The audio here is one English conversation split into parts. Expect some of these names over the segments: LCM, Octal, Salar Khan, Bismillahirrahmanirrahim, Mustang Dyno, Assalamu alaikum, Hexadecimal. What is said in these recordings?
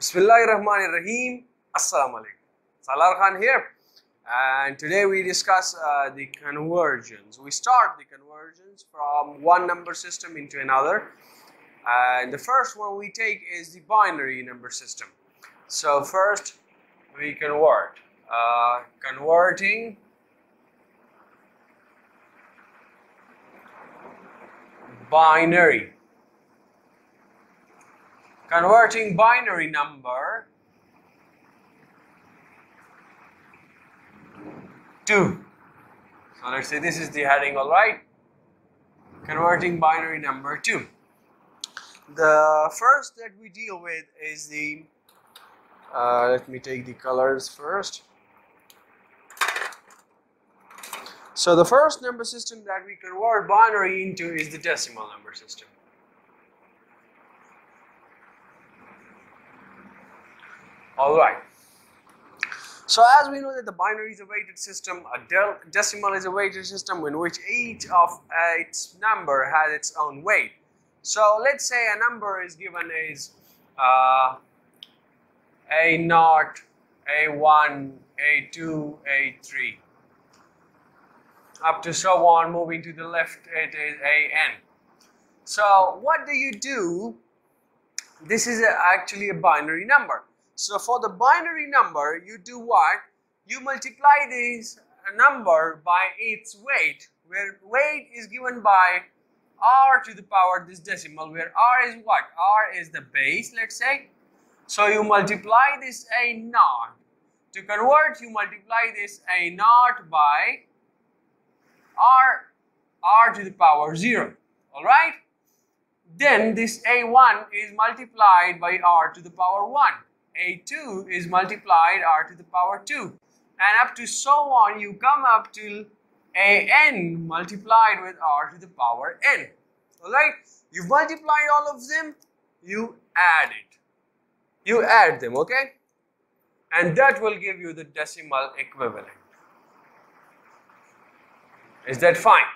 Bismillahirrahmanirrahim. Assalamu alaikum. Salar Khan here, and today we discuss the convergence. We start the convergence from one number system into another, and the first one we take is the binary number system. So first we convert, converting binary. Converting binary number to, so let's say this is the heading, all right? Converting binary number to. The first that we deal with is the, let me take the colors first. So the first number system that we convert binary into is the decimal number system. Alright, so as we know that the binary is a weighted system, a decimal is a weighted system in which each of its number has its own weight. So let's say a number is given as A0, A1, A2, A3, up to so on, moving to the left it is AN. So what do you do? This is actually a binary number. So for the binary number, you do what? You multiply this number by its weight, where weight is given by r to the power this decimal, where r is what? R is the base, let's say. So you multiply this A0. To convert, you multiply this A0 by r to the power 0, all right? Then this A1 is multiplied by r to the power 1. A2 is multiplied r to the power 2, and up to so on you come up till AN multiplied with r to the power n. Alright, you multiply all of them, you add it. You add them, okay? And that will give you the decimal equivalent. Is that fine?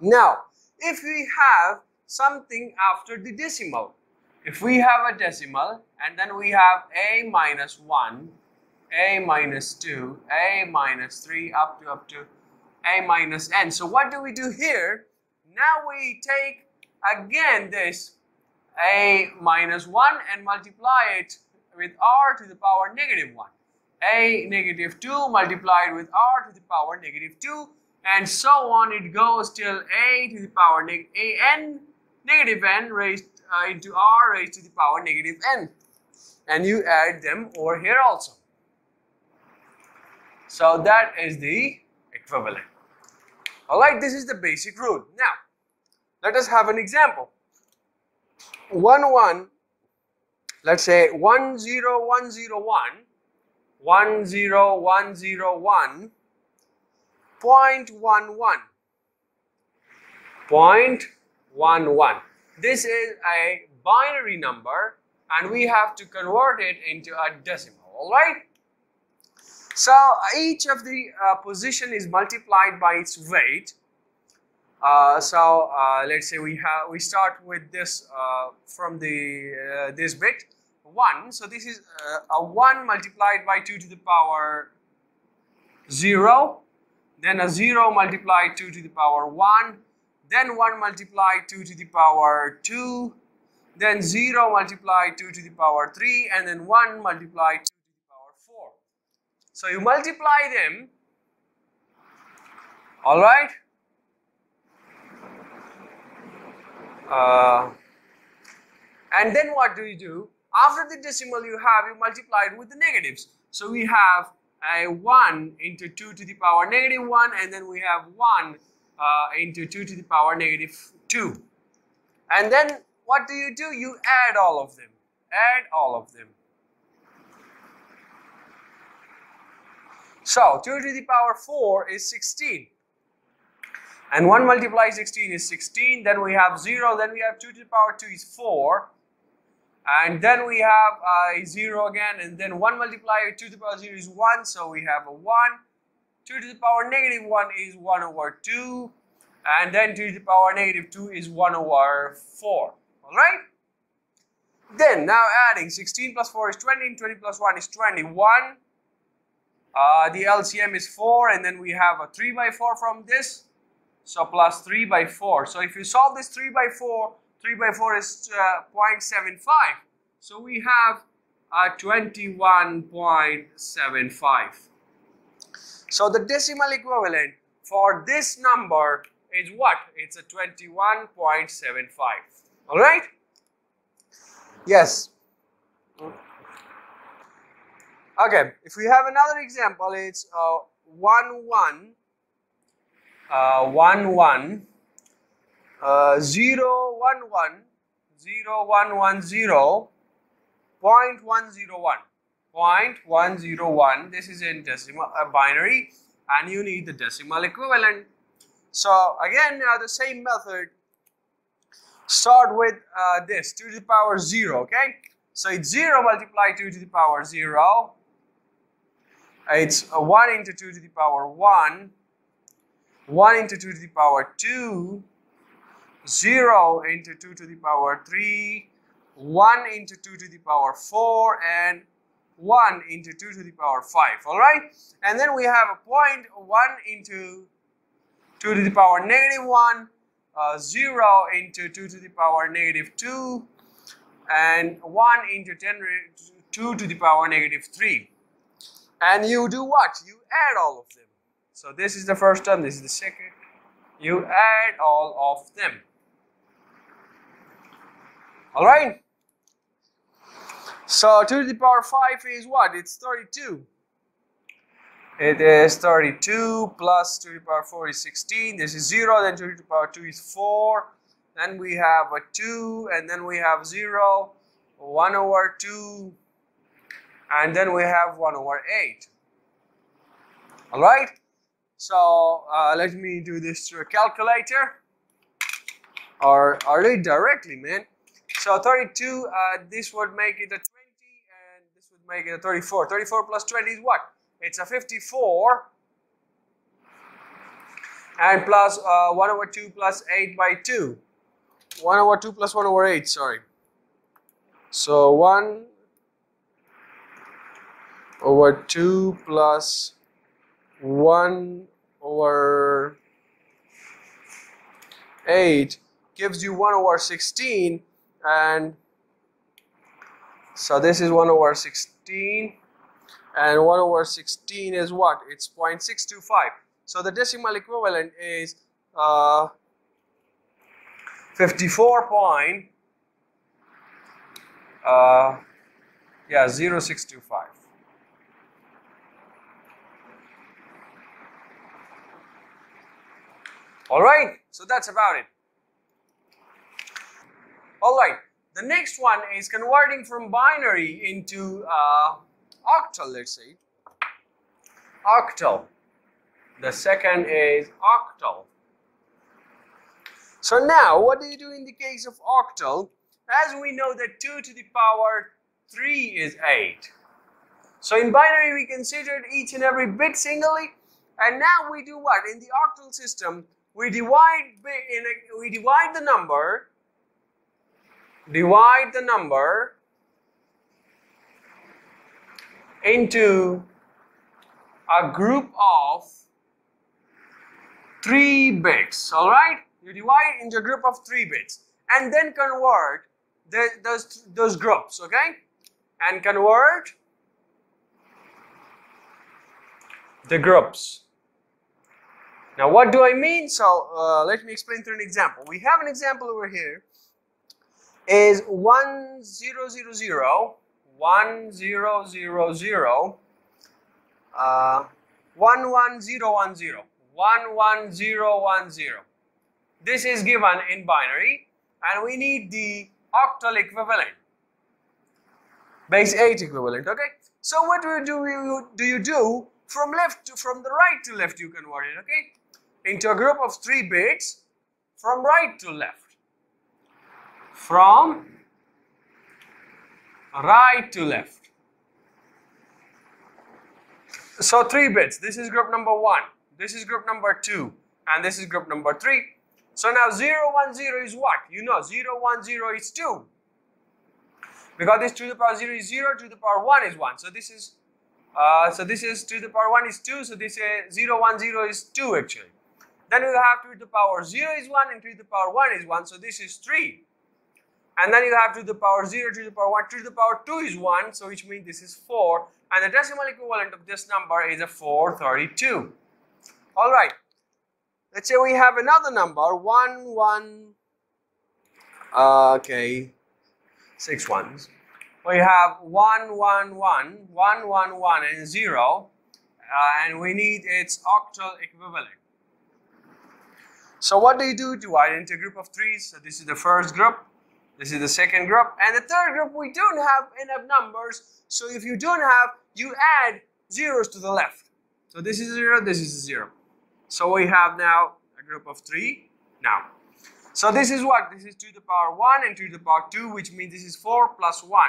Now, if we have something after the decimal, if we have a decimal and then we have a minus 1, a minus 2, a minus 3, up to a minus n. So what do we do here? Now we take again this a minus 1 and multiply it with r to the power negative 1. A negative 2 multiplied with r to the power negative 2, and so on it goes till a to the power negative n raised into r raised to the power negative n, and you add them over here also. So that is the equivalent. Alright, this is the basic rule. Now let us have an example. Let's say 10101, 10101, 0.11, 0.11. This is a binary number and we have to convert it into a decimal, alright? So each of the position is multiplied by its weight. Let's say we start with this from the this bit 1. So this is a 1 multiplied by 2 to the power 0, then a 0 multiplied 2 to the power 1, then 1 multiplied 2 to the power 2, then 0 multiplied 2 to the power 3, and then 1 multiplied 2 to the power 4. So you multiply them, all right? And then what do you do? After the decimal you multiply it with the negatives. So we have a 1 into 2 to the power negative 1, and then we have 1 into 2 to the power negative 2. And then what do? You add all of them. Add all of them. So 2 to the power 4 is 16. And 1 multiplied 16 is 16. Then we have 0. Then we have 2 to the power 2 is 4. And then we have 0 again. And then 1 multiplied 2 to the power 0 is 1. So we have a 1. 2 to the power negative 1 is 1 over 2, and then 2 to the power negative 2 is 1 over 4, alright? Then now adding 16 plus 4 is 20, 20 plus 1 is 21. The LCM is 4, and then we have a 3 by 4 from this. So plus 3 by 4. So if you solve this 3 by 4, 3 by 4 is 0.75. So we have 21.75. So the decimal equivalent for this number is what? It's a 21.75. All right? Yes. Okay, if we have another example, it's 0.101. This is in decimal binary, and you need the decimal equivalent. So again, the same method. Start with this 2 to the power 0. Okay, so it's 0 multiplied 2 to the power 0. It's 1 into 2 to the power 1, 1 into 2 to the power 2, 0 into 2 to the power 3, 1 into 2 to the power 4, and 1 into 2 to the power 5. All right, and then we have a point 1 into 2 to the power negative 1, 0 into 2 to the power negative 2, and 1 into 2 to the power negative 3. And you do what? You add all of them. So this is the first term, this is the second. You add all of them. All right. So 2 to the power 5 is what? It's 32. It is 32 plus 2 to the power 4 is 16. This is 0. Then 2 to the power 2 is 4. Then we have a 2. And then we have 0. 1 over 2. And then we have 1 over 8. All right. So let me do this through a calculator. Or do it directly, man. So 32, this would make it a 20. And this would make it a 34. 34 plus 20 is what? It's a 54. And plus 1 over 2 plus 8 by 2. 1 over 2 plus 1 over 8, sorry. So 1 over 2 plus 1 over 8 gives you 1 over 16. And so this is 1 over 16. And 1 over 16 is what? It's 0.625. So the decimal equivalent is 0625. All right, so that's about it. All right, the next one is converting from binary into octal, let's say. Octal. The second is octal. So now, what do you do in the case of octal? As we know that 2 to the power 3 is 8. So in binary, we considered each and every bit singly. And now we do what? In the octal system, we divide the number into a group of 3 bits. All right, you divide into a group of 3 bits, and then convert those groups. Okay, and convert the groups. Now, what do I mean? So, let me explain through an example. We have an example over here. Is 11010 This is given in binary, and we need the octal equivalent, base 8 equivalent. Okay. So what do you do from left to from the right to left? You convert it. Okay, into a group of 3 bits from right to left. From right to left. So 3 bits. This is group number 1. This is group number 2. And this is group number 3. So now 010 is what? You know 010 is 2. because this 2 to the power 0 is 0, 2 to the power 1 is 1. So this is 2 to the power 1 is 2. So this 0, 1, 0 is 2 actually. Then you have 2 to the power 0 is 1 and 2 to the power 1 is 1. So this is 3. And then you have 2 to the power 0, 2 to the power 1, 2 to the power 2 is 1. So which means this is 4. And the decimal equivalent of this number is a 432. Alright. Let's say we have another number 6 ones. We have 1, 1, 1, 1, 1, 1 and 0, and we need its octal equivalent. So what do you do to identify a group of 3's? So this is the first group, this is the second group, and the third group we don't have enough numbers. So if you don't have, you add zeros to the left. So this is 0, this is 0. So we have now a group of 3 now. So this is what? This is 2 to the power 1 and 2 to the power 2, which means this is 4 plus 1.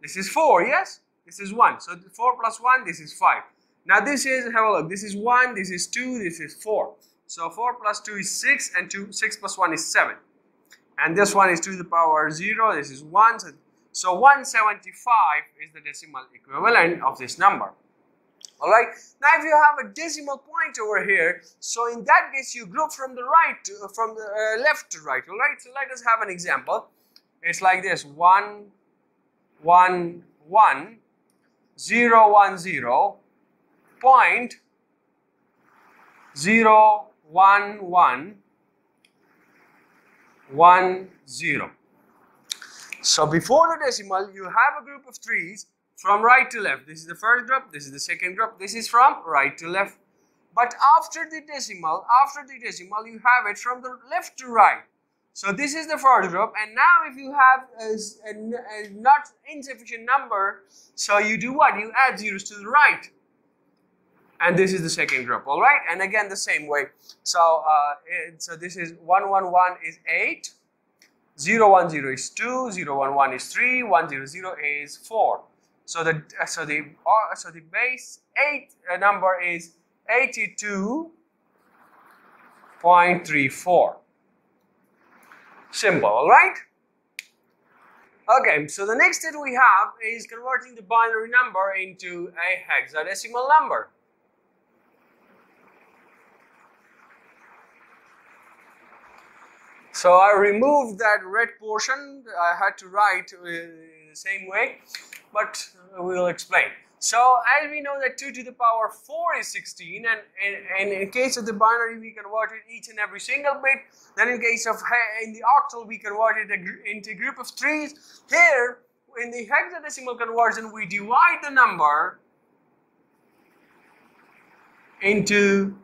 This is 4, yes? This is 1. So 4 plus 1, this is 5. Now this is, have a look, this is 1, this is 2, this is 4. So 4 plus 2 is 6 and 6 plus 1 is 7. And this one is 2 to the power 0, this is 1. So 175 is the decimal equivalent of this number. Alright, now if you have a decimal point over here, so in that case you group from the right to, from the left to right. Alright, so let us have an example. It's like this: 1, 1, 1, 0, 1, 0, 0, 1, 1, 1, 0. So before the decimal, you have a group of 3's. From right to left, this is the first group, this is the second group, this is from right to left. But after the decimal, you have it from the left to right. So this is the first group, and now if you have a not insufficient number, so you do what? You add zeros to the right. And this is the second group, all right? And again, the same way. So, this is 1, 1, 1 is 8, 0, 1, 0 is 2, 0, 1, 1 is 3, 1, 0, 0 is 4. So the base 8 number is 82.34. Simple, all right? Okay, so the next step we have is converting the binary number into a hexadecimal number. So I removed that red portion. I had to write the same way, but we'll explain. So as we know that 2 to the power 4 is 16, and in case of the binary we converted each and every single bit. Then in case of the octal we converted into a group of 3's. Here in the hexadecimal conversion we divide the number into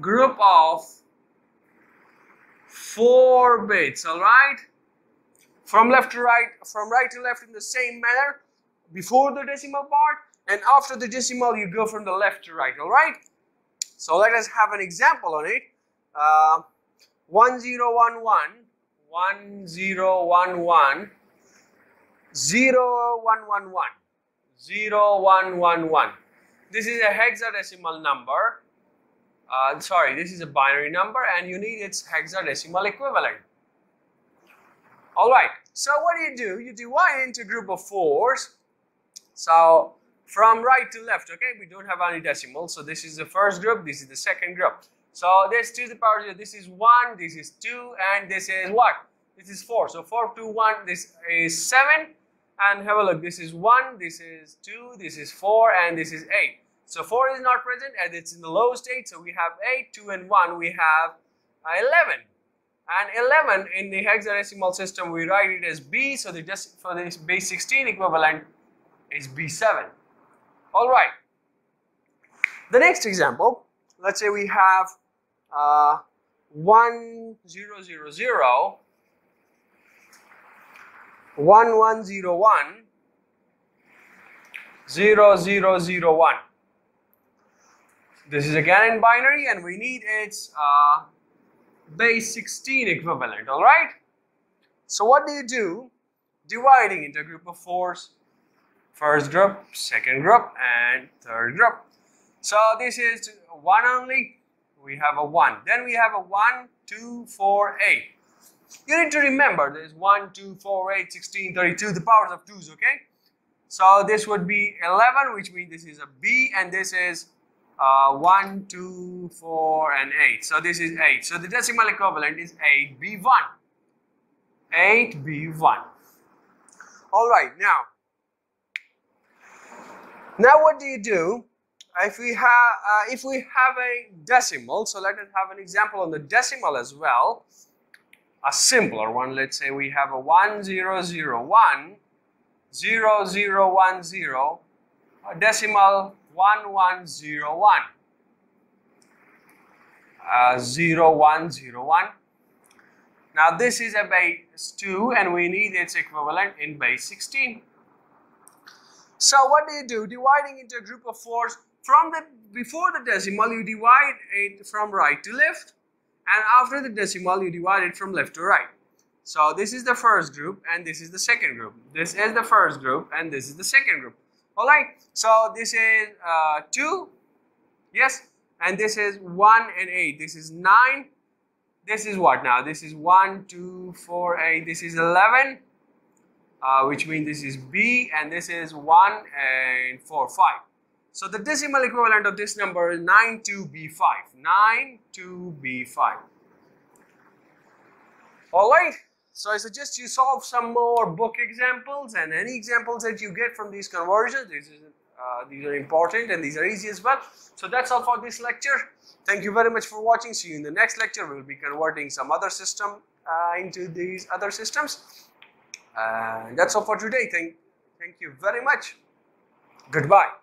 group of 4 bits, alright? From left to right, from right to left in the same manner. Before the decimal part, and after the decimal you go from the left to right, alright? So let us have an example on it. 1, 0, 1, 1, 1, 0, 1, 1, 1, 0, 1, 1, 1. This is a hexadecimal number. This is a binary number and you need its hexadecimal equivalent. Alright, so what do? You divide into a group of 4's. So from right to left, okay, we don't have any decimals. So this is the first group, this is the second group. So this 2 to the power 0, this is 1, this is 2, and this is what? This is 4. So 4, 2, 1, this is 7. And have a look, this is 1, this is 2, this is 4, and this is 8. So 4 is not present as it's in the low state. So we have 8, 2, and 1. We have 11. And 11 in the hexadecimal system, we write it as B. So for this base 16 equivalent is B7. Alright. The next example, let's say we have 1, 0, 0, 0, 1, 1, 0, 1, 0, 0, 0, 1. This is again in binary and we need its base 16 equivalent, alright? So what do you do? Dividing into a group of 4's. First group, second group, and third group. So this is 1 only. We have a 1. Then we have a 1, 2, 4, 8. You need to remember there's 1, 2, 4, 8, 16, 32, the powers of 2's, okay? So this would be 11, which means this is a B, and this is 1, 2, 4, and 8. So this is 8. So the decimal equivalent is 8B1. 8B1. Alright, now what do you do if we have a decimal? So let us have an example on the decimal as well. A simpler one, let's say we have a 1001, 0010, a decimal 1101, 0101. Now this is a base 2 and we need its equivalent in base 16. So what do you do? Dividing into a group of 4's, before the decimal you divide it from right to left, and after the decimal you divide it from left to right. So this is the first group and this is the second group. This is the first group and this is the second group. Alright, so this is 2, yes, and this is 1 and 8, this is 9. This is what now? This is 1, 2, 4, 8, this is 11, which means this is B, and this is 1 and 4, 5. So the decimal equivalent of this number is 92B5, 92B5. Alright, so I suggest you solve some more book examples, and any examples that you get from these conversions, these are important and these are easy as well. So that's all for this lecture. Thank you very much for watching. See you in the next lecture. We'll be converting some other system into these other systems. That's all for today. Thank you very much. Goodbye.